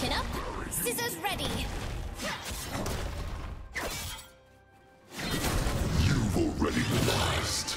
Chin up, scissors ready. You've already lost.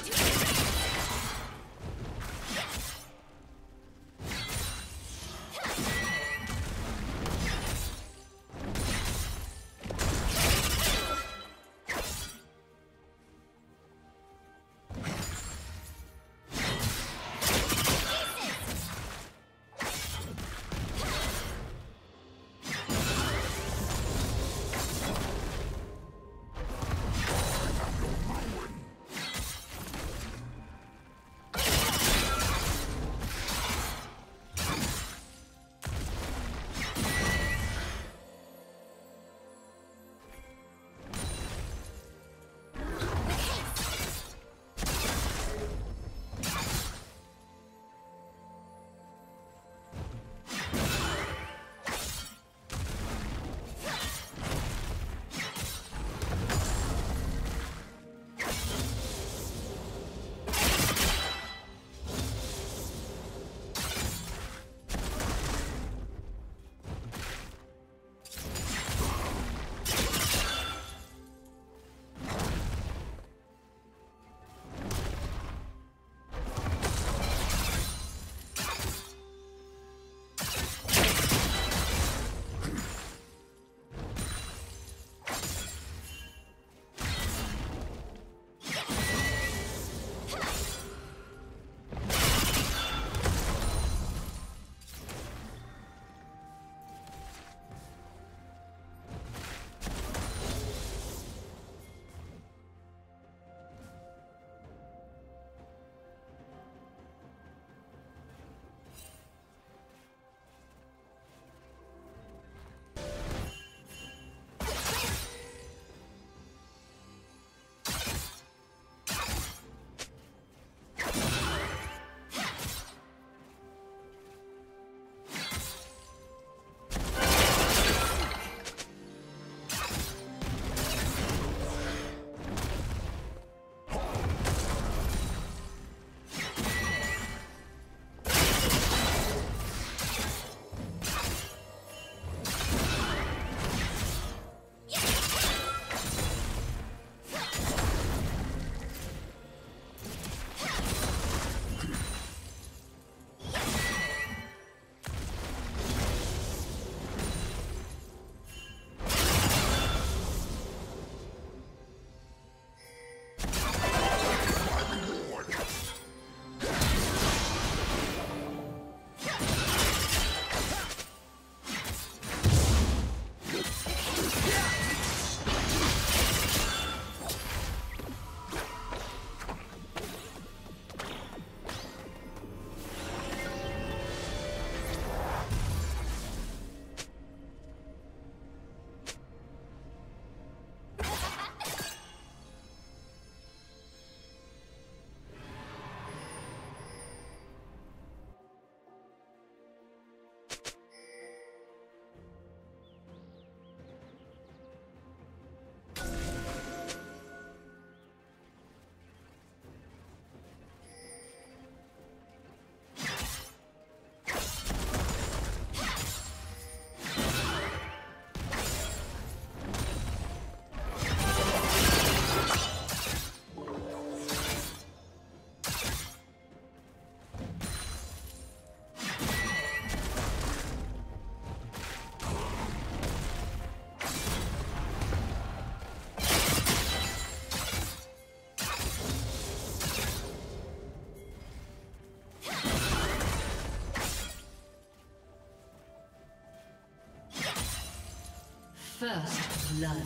First blood.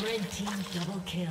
Red team double kill.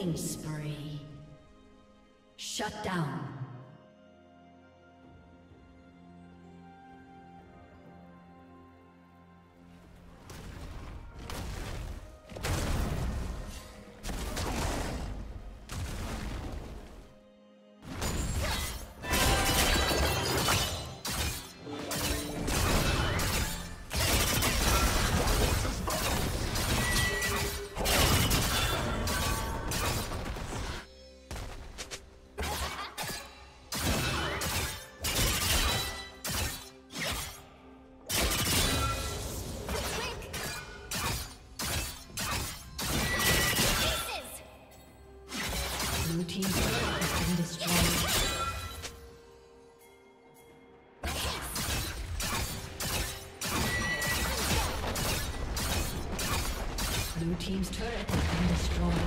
Killing spree. Shut down. Blue team's turret has been destroyed.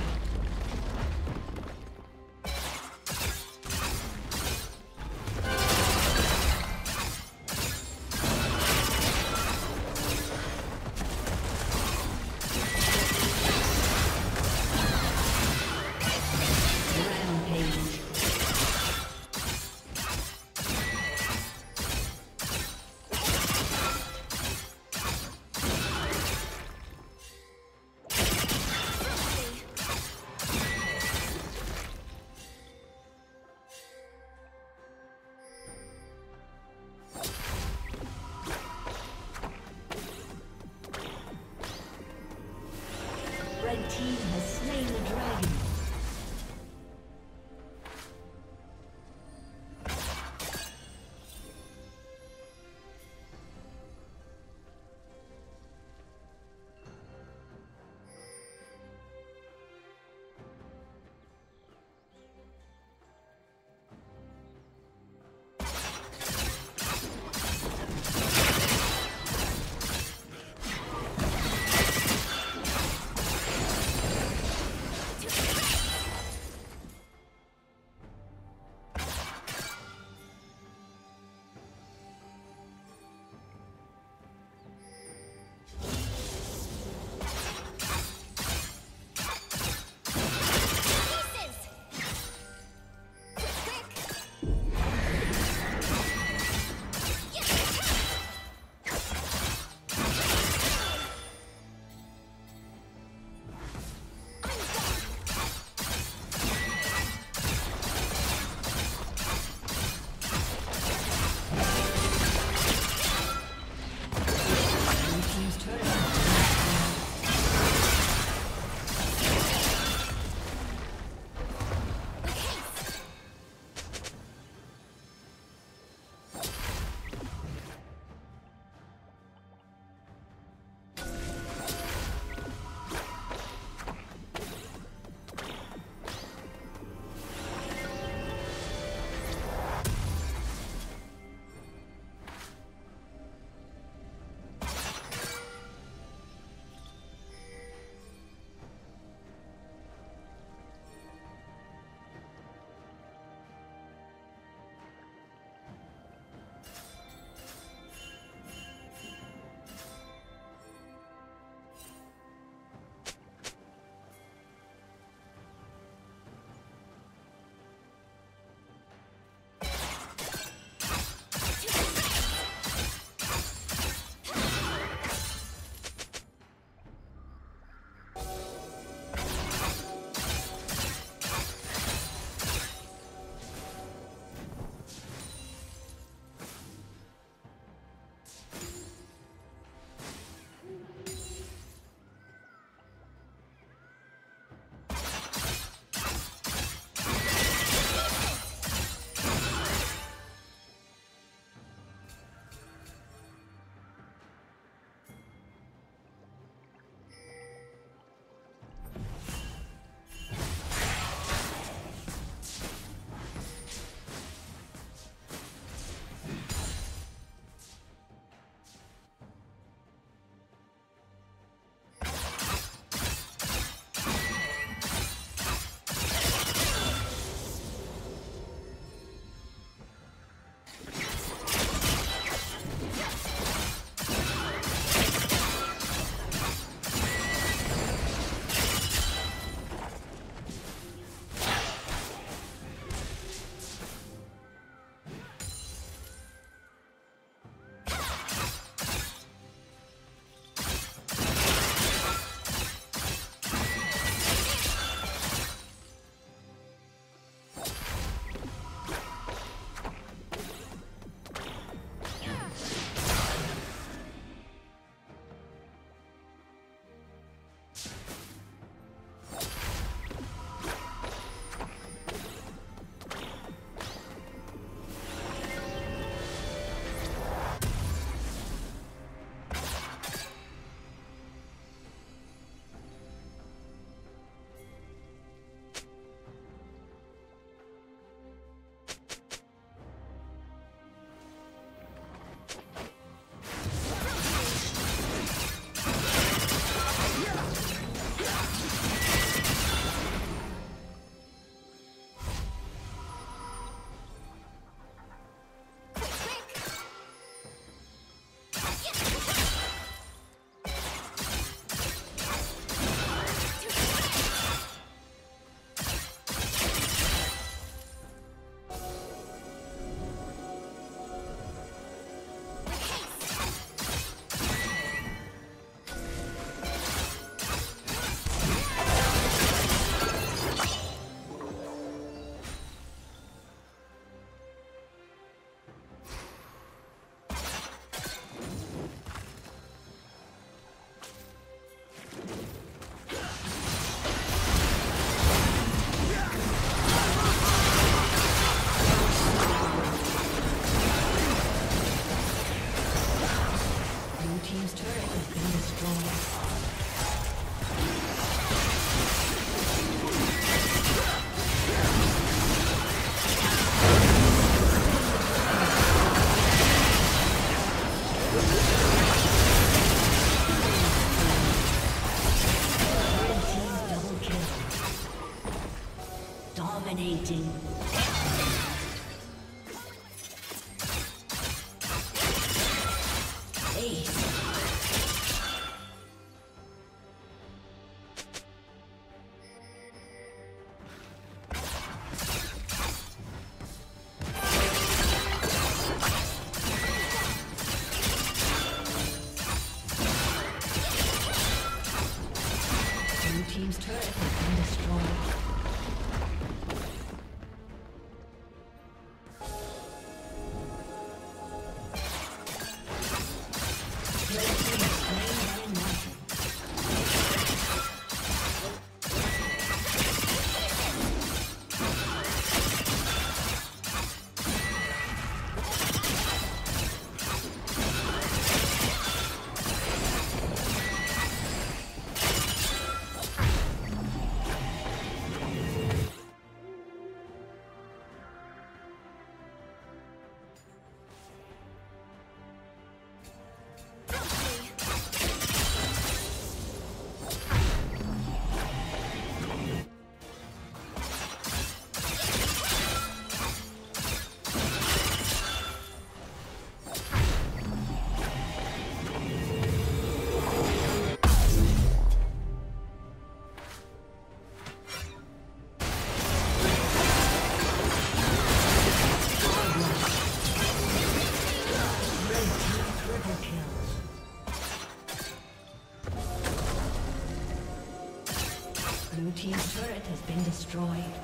destroyed.